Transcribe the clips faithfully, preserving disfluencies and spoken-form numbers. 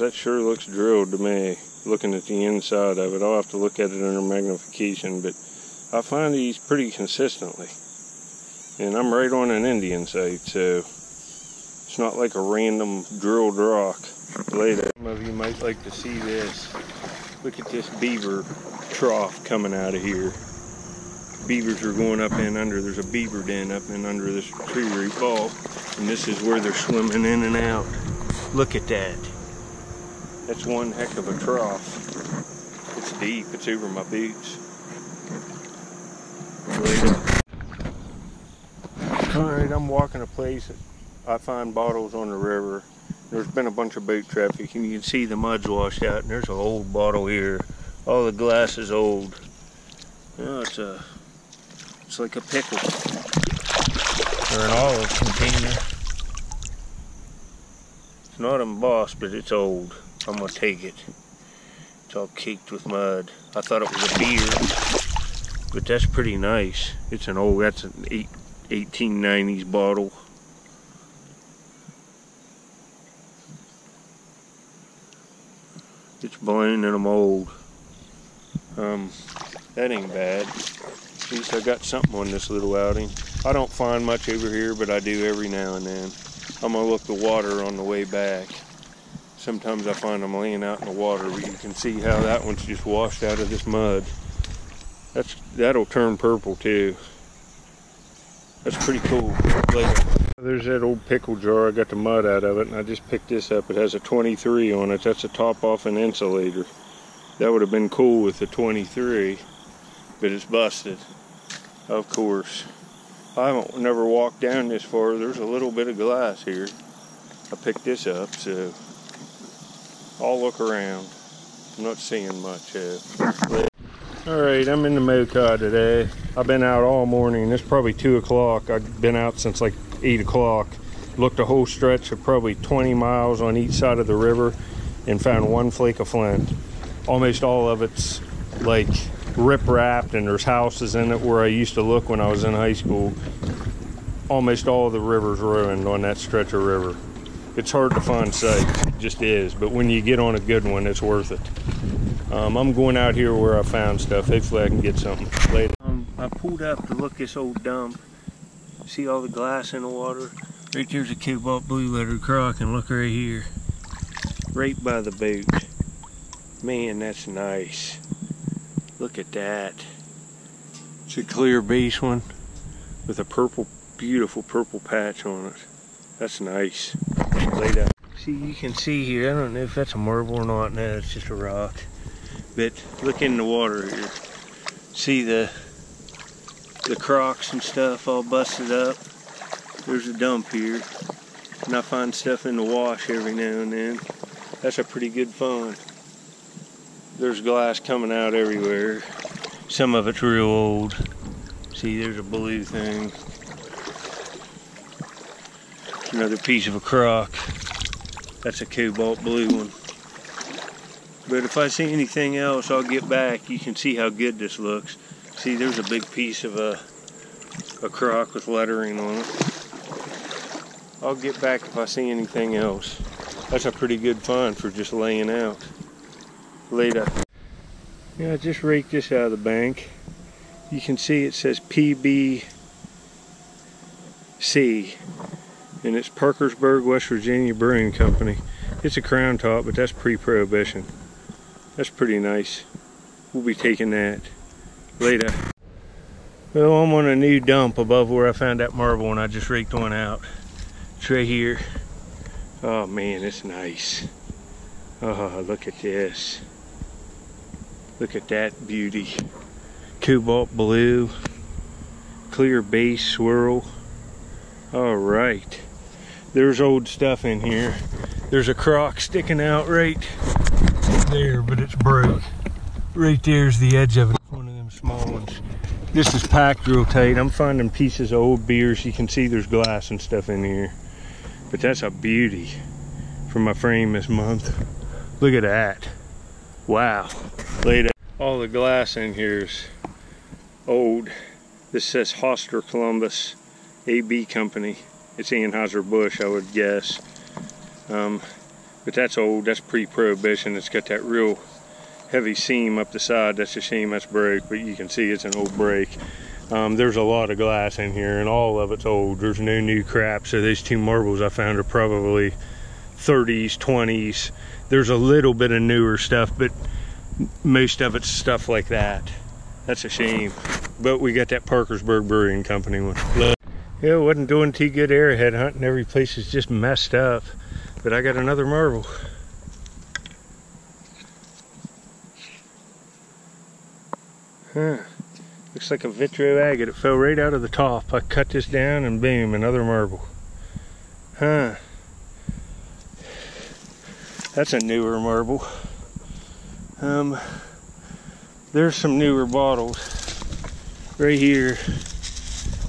that sure looks drilled to me, looking at the inside of it. I'll have to look at it under magnification, but I find these pretty consistently. And I'm right on an Indian site, so it's not like a random drilled rock. Later, some of you might like to see this. Look at this beaver trough coming out of here. Beavers are going up in under. There's a beaver den up in under this tree root ball, and this is where they're swimming in and out. Look at that. That's one heck of a trough. It's deep. It's over my boots. Alright, I'm walking a place that I find bottles on the river. There's been a bunch of boat traffic, and you can see the mud's washed out, and there's an old bottle here. All the glass is old. Oh, it's a, it's like a pickle. Or an olive container. It's not embossed, but it's old. I'm gonna take it. It's all caked with mud. I thought it was a beer, but that's pretty nice. It's an old, that's an eighteen nineties bottle. It's blown and I'm old. Um, that ain't bad. At least I got something on this little outing. I don't find much over here, but I do every now and then. I'm gonna look the water on the way back. Sometimes I find them laying out in the water, but you can see how that one's just washed out of this mud. That's, that'll turn purple too. That's pretty cool. There's that old pickle jar. I got the mud out of it, and I just picked this up. It has a twenty-three on it. That's a top off an insulator. That would have been cool with the twenty-three, but it's busted, of course. I haven't never walked down this far. There's a little bit of glass here. I picked this up, so I'll look around. I'm not seeing much of it. Alright, I'm in the Mokai today. I've been out all morning. It's probably two o'clock. I've been out since like eight o'clock. Looked a whole stretch of probably twenty miles on each side of the river and found one flake of flint. Almost all of it's like rip-wrapped, and there's houses in it where I used to look when I was in high school. Almost all of the river's ruined on that stretch of river. It's hard to find sites. It just is. But when you get on a good one, it's worth it. Um, I'm going out here where I found stuff. Hopefully I can get something later. Um, I pulled up to look this old dump. See all the glass in the water? Right there's a cobalt blue letter croc, and look right here. Right by the boat. Man, that's nice. Look at that. It's a clear base one with a purple, beautiful purple patch on it. That's nice. Later. See, you can see here, I don't know if that's a marble or not. No, it's just a rock. But look in the water here. See the the crocs and stuff all busted up. There's a dump here. And I find stuff in the wash every now and then. That's a pretty good find. There's glass coming out everywhere. Some of it's real old. See, there's a blue thing. Another piece of a croc. That's a cobalt blue one. But if I see anything else, I'll get back. You can see how good this looks. See, there's a big piece of a, a croc with lettering on it. I'll get back if I see anything else. That's a pretty good find for just laying out. Later. Yeah, I just raked this out of the bank. You can see it says P B C, and it's Parkersburg West Virginia Brewing Company. It's a crown top, but that's pre-prohibition. That's pretty nice. We'll be taking that later. Well, I'm on a new dump above where I found that marble, and I just raked one out. It's right here. Oh man, it's nice. Oh, look at this. Look at that beauty. Cobalt blue, clear base swirl. All right. There's old stuff in here. There's a croc sticking out right there, but it's broke. Right there's the edge of it. Small ones. This is packed real tight. I'm finding pieces of old beers. You can see there's glass and stuff in here, but that's a beauty for my frame this month. Look at that. Wow. Later. All the glass in here's old. This says Hoster Columbus A B Company. It's Anheuser-Busch, I would guess. Um, But that's old, that's pre-prohibition. It's got that real heavy seam up the side. That's a seam, that's break, but you can see it's an old break. Um, there's a lot of glass in here and all of it's old. There's no new crap. So these two marbles I found are probably thirties, twenties. There's a little bit of newer stuff, but most of it's stuff like that. That's a shame. But we got that Parkersburg Brewing Company one. Yeah, wasn't doing too good airhead hunting. Every place is just messed up. But I got another marble. Huh. Looks like a Vitro Agate. It fell right out of the top. I cut this down and boom, another marble. Huh. That's a newer marble. Um, there's some newer bottles right here.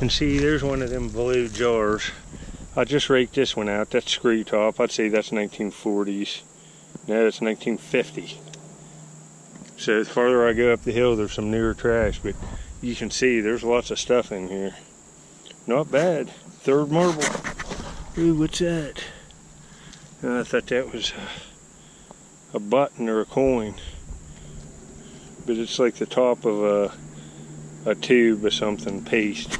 And see, there's one of them blue jars. I just raked this one out. That's screw top. I'd say that's nineteen forties. No, it's nineteen fifty. So the farther I go up the hill, there's some newer trash, but you can see there's lots of stuff in here. Not bad. Third marble. Ooh, what's that? Uh, I thought that was a, a button or a coin, but it's like the top of a, a tube or something, paste.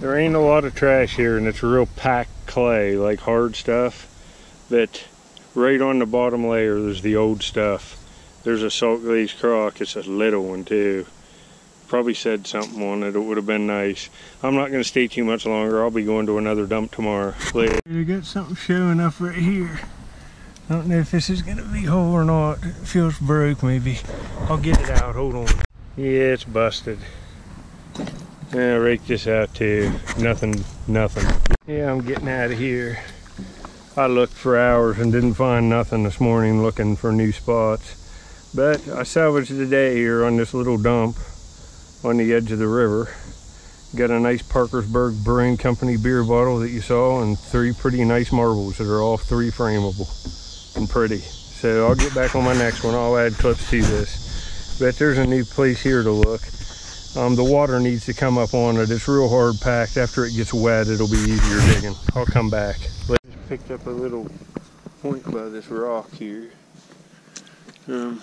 There ain't a lot of trash here, and it's real packed clay, like hard stuff. But right on the bottom layer, there's the old stuff. There's a salt glaze crock. It's a little one too. Probably said something on it. It would have been nice. I'm not going to stay too much longer. I'll be going to another dump tomorrow. Later. You got something showing up right here. I don't know if this is going to be whole or not. It feels broke maybe. I'll get it out. Hold on. Yeah, it's busted. Yeah, rake this out too. Nothing, nothing. Yeah, I'm getting out of here. I looked for hours and didn't find nothing this morning looking for new spots. But I salvaged the day here on this little dump on the edge of the river. Got a nice Parkersburg Brewing Company beer bottle that you saw and three pretty nice marbles that are all three frameable and pretty. So I'll get back on my next one. I'll add clips to this. But there's a new place here to look. Um, the water needs to come up on it. It's real hard packed. After it gets wet, it'll be easier digging. I'll come back. Just picked up a little point by this rock here. Um,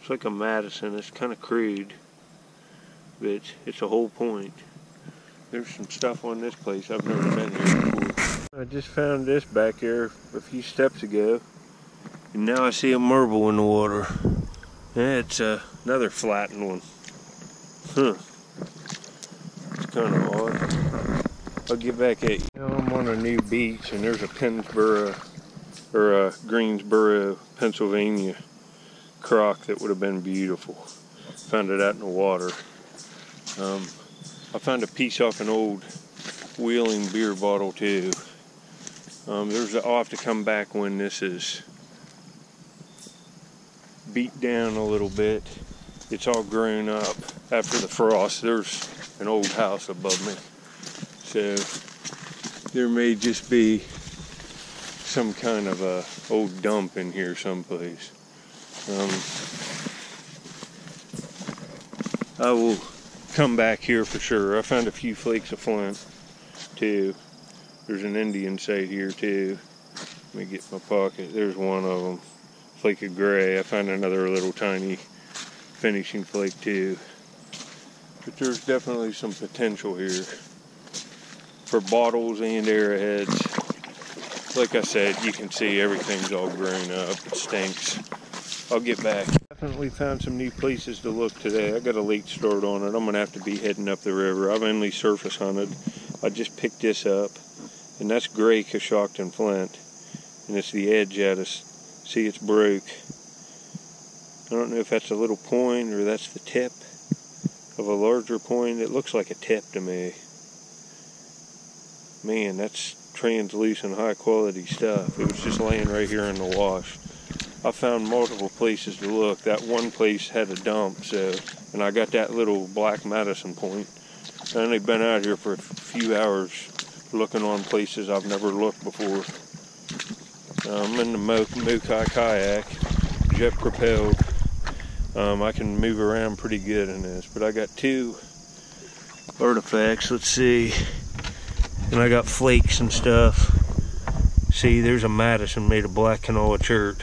it's like a Madison. It's kind of crude, but it's a whole point. There's some stuff on this place. I've never been here before. I just found this back here a few steps ago. And now I see a marble in the water. Yeah, it's uh, another flattened one. Huh. It's kind of odd. I'll get back at you. Now I'm on a new beach and there's a Pennsboro, or a Greensboro, Pennsylvania crock that would have been beautiful. Found it out in the water. Um, I found a piece off an old Wheeling beer bottle too. Um, there's a, I'll have to come back when this is beat down a little bit. It's all grown up after the frost. There's an old house above me, so there may just be some kind of a old dump in here someplace. um, I will come back here for sure. I found a few flakes of flint too. There's an Indian site here too. Let me get my pocket. There's one of them. Flake of gray. I found another little tiny finishing flake too. But there's definitely some potential here for bottles and arrowheads. Like I said, you can see everything's all grown up. It stinks. I'll get back. Definitely found some new places to look today. I got a late start on it. I'm gonna have to be heading up the river. I've only surface hunted. I just picked this up, and that's gray Coshocton Flint, and it's the edge out of. See, it's broke. I don't know if that's a little point or that's the tip of a larger point. It looks like a tip to me. Man, that's translucent, high quality stuff. It was just laying right here in the wash. I found multiple places to look. That one place had a dump, so, and I got that little black Madison point. I've only been out here for a few hours looking on places I've never looked before. I'm in the Mokai Kayak, jet propelled. Um, I can move around pretty good in this, but I got two artifacts. Let's see. And I got flakes and stuff. See, there's a Madison made of black canola chert.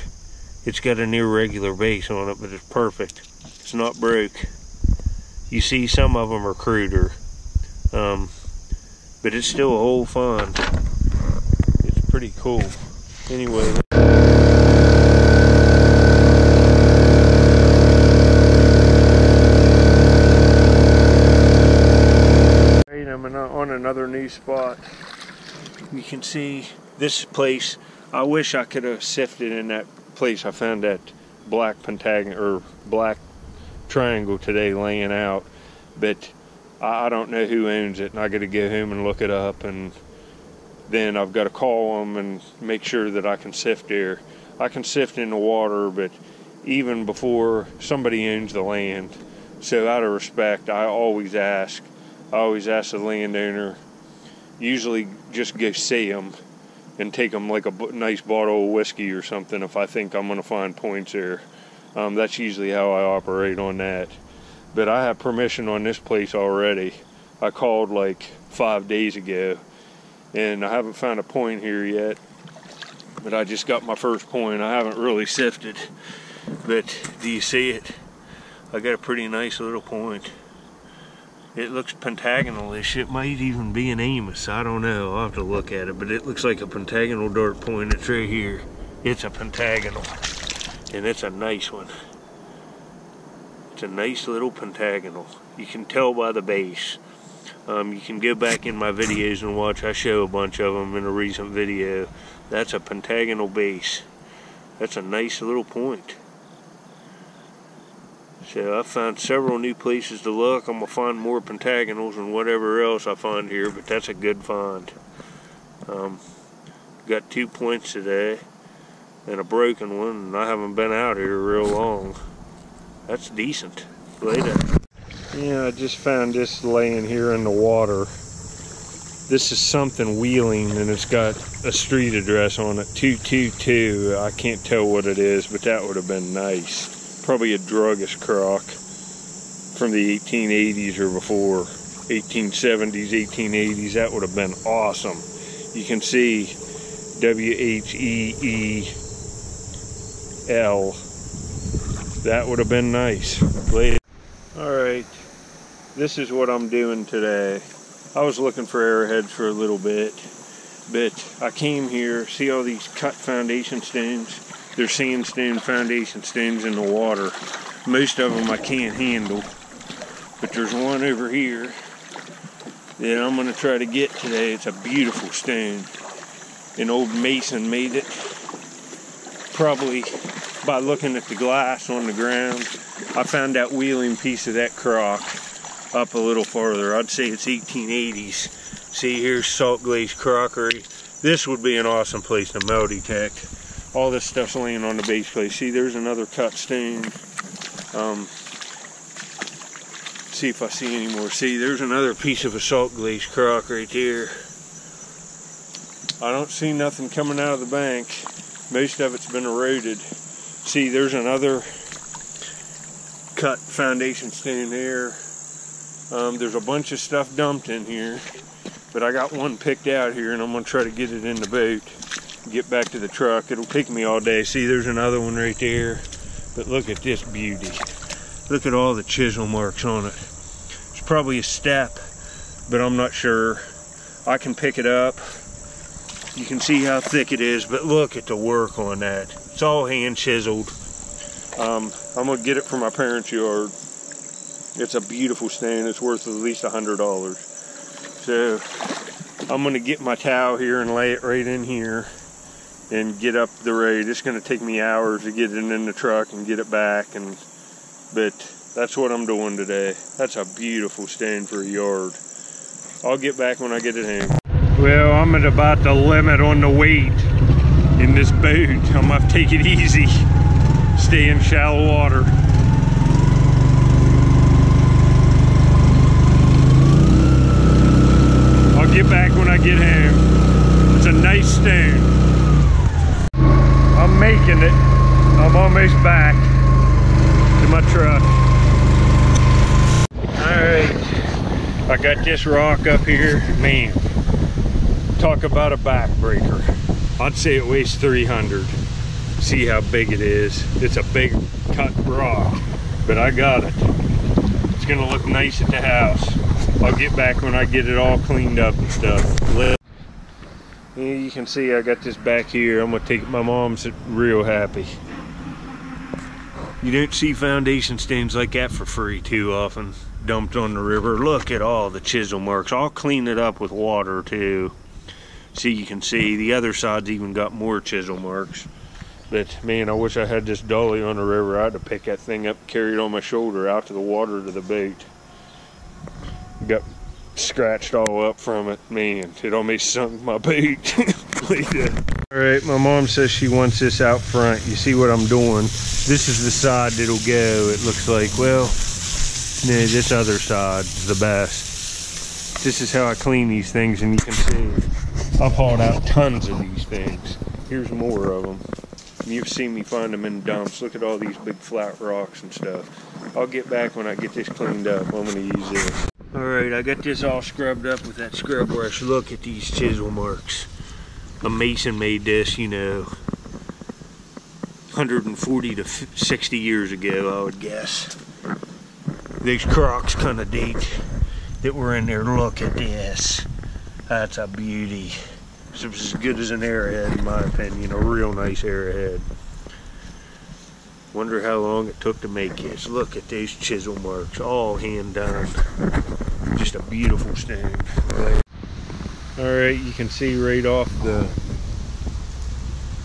It's got an irregular base on it, but it's perfect. It's not broke. You see, some of them are cruder. Um, but it's still a whole find. It's pretty cool. Anyway. I'm on another new spot. You can see this place. I wish I could have sifted in that place I found that black pentagon or black triangle today laying out, but I don't know who owns it, and I got to go home and look it up, and then I've got to call them and make sure that I can sift there. I can sift in the water, but even before somebody owns the land, so out of respect, I always ask. I always ask the landowner. Usually, just go see them and take them like a b nice bottle of whiskey or something if I think I'm going to find points there. Um, that's usually how I operate on that. But I have permission on this place already. I called like five days ago, and I haven't found a point here yet. But I just got my first point. I haven't really sifted, but do you see it? I got a pretty nice little point. It looks pentagonal-ish. It might even be an Amos. I don't know. I'll have to look at it. But it looks like a pentagonal dart point. It's right here. It's a pentagonal. And it's a nice one. It's a nice little pentagonal. You can tell by the base. Um, you can go back in my videos and watch. I show a bunch of them in a recent video. That's a pentagonal base. That's a nice little point. So I found several new places to look. I'm going to find more pentagonals and whatever else I find here, but that's a good find. Um, got two points today and a broken one, and I haven't been out here real long. That's decent. Later. Yeah, I just found this laying here in the water. This is something Wheeling, and it's got a street address on it, two two two. I can't tell what it is, but that would have been nice. Probably a druggist crock from the eighteen eighties or before, eighteen seventies, eighteen eighties. That would have been awesome. You can see W H E E L. That would have been nice. Later. All right, this is what I'm doing today. I was looking for arrowheads for a little bit, but I came here, see all these cut foundation stones? They're sandstone foundation stones in the water. Most of them I can't handle, but there's one over here that I'm gonna try to get today. It's a beautiful stone. An old mason made it, probably by looking at the glass on the ground. I found that Wheeling piece of that crock up a little farther. I'd say it's eighteen eighties. See, here's salt glazed crockery. This would be an awesome place to melt detect. All this stuff's laying on the base plate. See, there's another cut stone. Um, see if I see any more. See, there's another piece of a salt glazed crock right there. I don't see nothing coming out of the bank. Most of it's been eroded. See, there's another cut foundation stone there. Um, there's a bunch of stuff dumped in here, but I got one picked out here, and I'm gonna try to get it in the boat. Get back to the truck. It'll take me all day. See, there's another one right there, but look at this beauty. Look at all the chisel marks on it. It's probably a step, but I'm not sure. I can pick it up. You can see how thick it is, but look at the work on that. It's all hand chiseled. um, I'm gonna get it from my parents' yard. It's a beautiful stand. It's worth at least a hundred dollars. So I'm gonna get my towel here and lay it right in here and get up the road. It's gonna take me hours to get it in the truck and get it back, and but that's what I'm doing today. That's a beautiful stand for a yard. I'll get back when I get it home. Well, I'm at about the limit on the weight in this boat. I'm gonna take it easy, stay in shallow water. I'll get back when I get home. It's a nice stand. I'm making it. I'm almost back to my truck. All right, I got this rock up here. Man, Talk about a backbreaker. I'd say it weighs three hundred. See how big it is. It's a big cut rock, but I got it. It's gonna look nice at the house. I'll get back when I get it all cleaned up and stuff. You can see I got this back here. I'm gonna take it. My mom's real happy. You don't see foundation stones like that for free too often, dumped on the river. Look at all the chisel marks. I'll clean it up with water too. See, you can see the other side's even got more chisel marks. But man, I wish I had this dolly on the river. I'd have picked that thing up, carried it on my shoulder out to the water to the boat. Got scratched all up from it. Man, it almost sunk my boot. All right, my mom says she wants this out front. You see what I'm doing? This is the side that'll go, it looks like. Well, no, this other side's the best. This is how I clean these things, and you can see I've hauled out tons of these things. Here's more of them. You've seen me find them in dumps. Look at all these big flat rocks and stuff. I'll get back when I get this cleaned up. I'm gonna use this. All right, I got this all scrubbed up with that scrub brush. Look at these chisel marks. A mason made this, you know, one hundred forty to sixty years ago, I would guess. These crocks kind of date that were in there. Look at this. That's a beauty. It's as good as an arrowhead, in my opinion. A real nice arrowhead. Wonder how long it took to make this. Look at these chisel marks, all hand done. Just a beautiful stone. All right, you can see right off the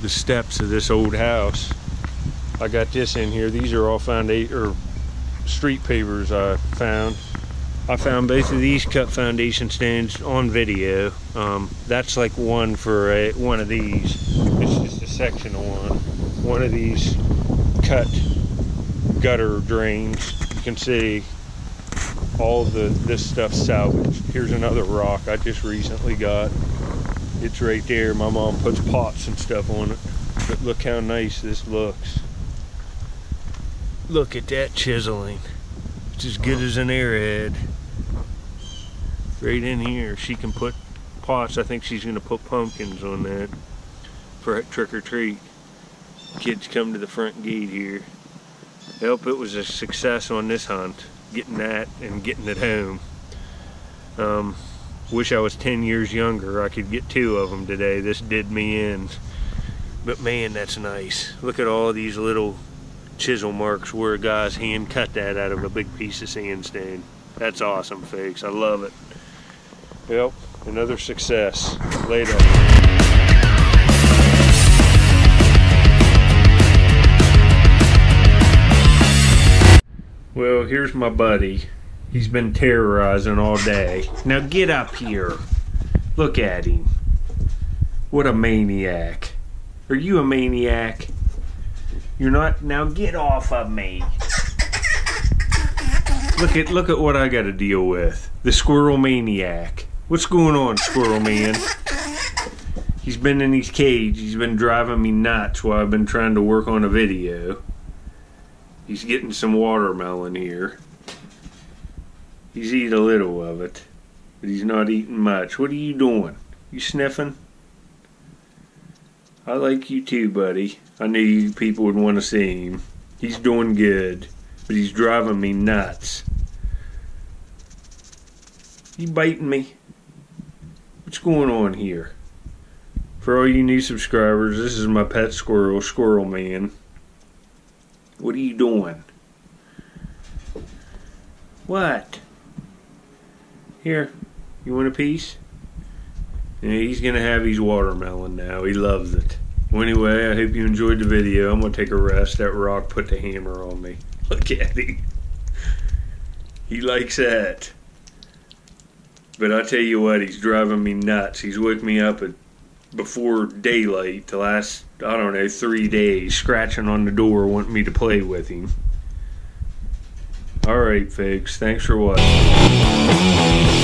the steps of this old house. I got this in here. These are all foundation or street pavers I found. I found both of these cut foundation stones on video. Um, that's like one for a, one of these. It's just a section of one. One of these cut gutter drains. You can see all the this stuff salvaged. Here's another rock I just recently got. It's right there. My mom puts pots and stuff on it. But look how nice this looks. Look at that chiseling. It's as good as an airhead. Right in here. She can put pots. I think she's gonna put pumpkins on that for a trick or treat. Kids come to the front gate here. I hope it was a success on this hunt, getting that and getting it home. Um, wish I was ten years younger. I could get two of them today. This did me in. But man, that's nice. Look at all these little chisel marks where a guy's hand cut that out of a big piece of sandstone. That's awesome, folks. I love it. Yep, another success. Later. Well, here's my buddy. He's been terrorizing all day. Now get up here. Look at him. What a maniac. Are you a maniac? You're not. Now get off of me. Look at look at what I got to deal with. The squirrel maniac. What's going on, Squirrel Man? He's been in his cage. He's been driving me nuts while I've been trying to work on a video. He's getting some watermelon here. He's eating a little of it, but he's not eating much. What are you doing? You sniffing? I like you too, buddy. I knew you people would want to see him. He's doing good, but he's driving me nuts. You biting me? What's going on here? For all you new subscribers, this is my pet squirrel, Squirrel Man. What are you doing? What? Here, you want a piece? Yeah, he's gonna have his watermelon now. He loves it. Well, anyway, I hope you enjoyed the video. I'm gonna take a rest. That rock put the hammer on me. Look at him. He likes that. But I tell you what, he's driving me nuts. He's woke me up at before daylight the last, I don't know, three days, scratching on the door wanting me to play with him. Alright folks, thanks for watching.